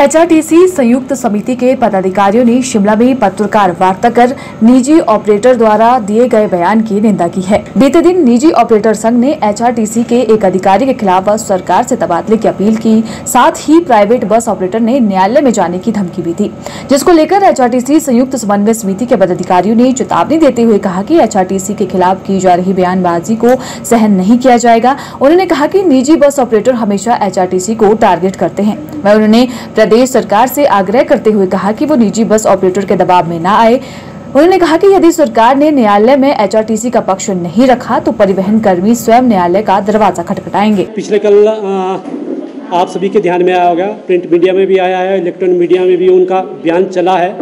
HRTC संयुक्त समिति के पदाधिकारियों ने शिमला में पत्रकार वार्ता कर निजी ऑपरेटर द्वारा दिए गए बयान की निंदा की है। बीते दिन निजी ऑपरेटर संघ ने एचआरटीसी के एक अधिकारी के खिलाफ सरकार से तबादले की अपील की। साथ ही प्राइवेट बस ऑपरेटर ने न्यायालय में जाने की धमकी भी दी, जिसको लेकर एचआरटीसी संयुक्त समन्वय समिति के पदाधिकारियों ने चेतावनी देते हुए कहा कि एचआरटीसी के खिलाफ की जा रही बयानबाजी को सहन नहीं किया जाएगा। उन्होंने कहा कि निजी बस ऑपरेटर हमेशा एचआरटीसी को टारगेट करते हैं। उन्होंने प्रदेश सरकार से आग्रह करते हुए कहा कि वो निजी बस ऑपरेटर के दबाव में ना आए। उन्होंने कहा कि यदि सरकार ने न्यायालय में एचआरटीसी का पक्ष नहीं रखा तो परिवहन कर्मी स्वयं न्यायालय का दरवाजा खटखटाएंगे। पिछले कल आप सभी के ध्यान में आया होगा, प्रिंट मीडिया में भी आया है, इलेक्ट्रॉनिक मीडिया में भी उनका बयान चला है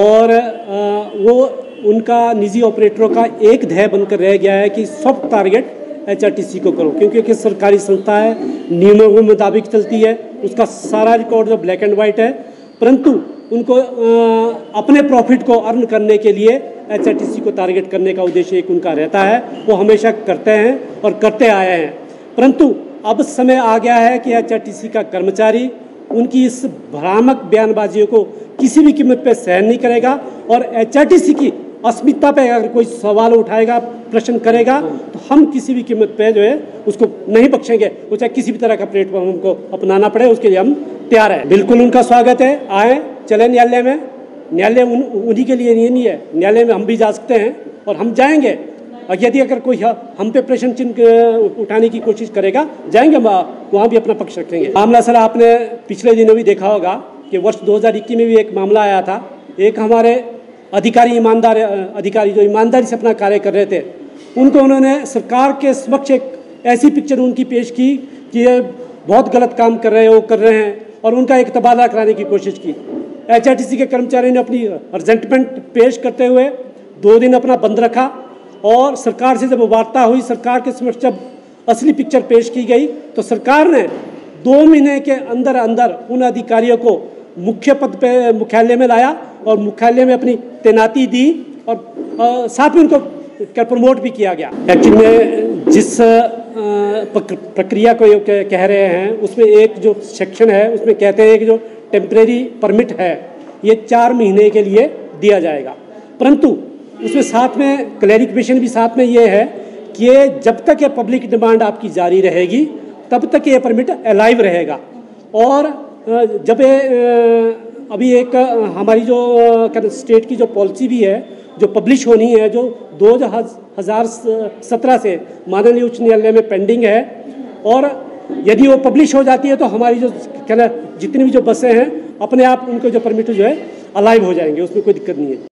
और वो उनका निजी ऑपरेटरों का एक ध्येय बनकर रह गया है कि सब टारगेट एचआरटीसी को करो, क्योंकि सरकारी संस्था है, नियमों के मुताबिक चलती है, उसका सारा रिकॉर्ड जो ब्लैक एंड वाइट है। परंतु उनको अपने प्रॉफिट को अर्न करने के लिए एचआरटीसी को टारगेट करने का उद्देश्य एक उनका रहता है, वो हमेशा करते हैं और करते आए हैं। परंतु अब समय आ गया है कि एचआरटीसी का कर्मचारी उनकी इस भ्रामक बयानबाजियों को किसी भी कीमत पर सहन नहीं करेगा और एचआरटीसी की अस्मिता पे अगर कोई सवाल उठाएगा, प्रश्न करेगा तो हम किसी भी कीमत पे जो है उसको नहीं बख्शेंगे। वो चाहे किसी भी तरह का प्लेटफॉर्म हमको अपनाना पड़े, उसके लिए हम तैयार हैं। बिल्कुल उनका स्वागत है, आए चले न्यायालय में। न्यायालय उन्हीं के लिए नहीं है, न्यायालय में हम भी जा सकते हैं और हम जाएंगे। यदि अगर कोई हम पे प्रश्न चिन्ह उठाने की कोशिश करेगा, जाएंगे वहाँ भी अपना पक्ष रखेंगे। मामला सर आपने पिछले दिनों भी देखा होगा कि वर्ष 2021 में भी एक मामला आया था। एक हमारे अधिकारी जो ईमानदारी से अपना कार्य कर रहे थे, उनको उन्होंने सरकार के समक्ष एक ऐसी पिक्चर उनकी पेश की कि ये बहुत गलत काम कर रहे हैं और उनका एक तबादला कराने की कोशिश की। एचआरटीसी के कर्मचारी ने अपनी रिजेंटमेंट पेश करते हुए 2 दिन अपना बंद रखा और सरकार से जब वार्ता हुई, सरकार के समक्ष जब असली पिक्चर पेश की गई तो सरकार ने 2 महीने के अंदर अंदर उन अधिकारियों को मुख्य पद पर मुख्यालय में लाया और मुख्यालय में अपनी तैनाती दी और साथ में उनको प्रमोट भी किया गया। एक्चुअली में जिस प्रक्रिया को कह रहे हैं उसमें एक जो सेक्शन है उसमें कहते हैं कि जो टेम्परेरी परमिट है ये 4 महीने के लिए दिया जाएगा, परंतु उसमें साथ में क्लैरिफिकेशन भी साथ में ये है कि जब तक ये पब्लिक डिमांड आपकी जारी रहेगी तब तक ये परमिट अलाइव रहेगा। और जब अभी एक हमारी जो स्टेट की जो पॉलिसी भी है जो पब्लिश होनी है, जो 2017 से माननीय उच्च न्यायालय में पेंडिंग है, और यदि वो पब्लिश हो जाती है तो हमारी जो जितनी भी जो बसें हैं अपने आप उनको जो परमिट जो है अलाइव हो जाएंगे, उसमें कोई दिक्कत नहीं है।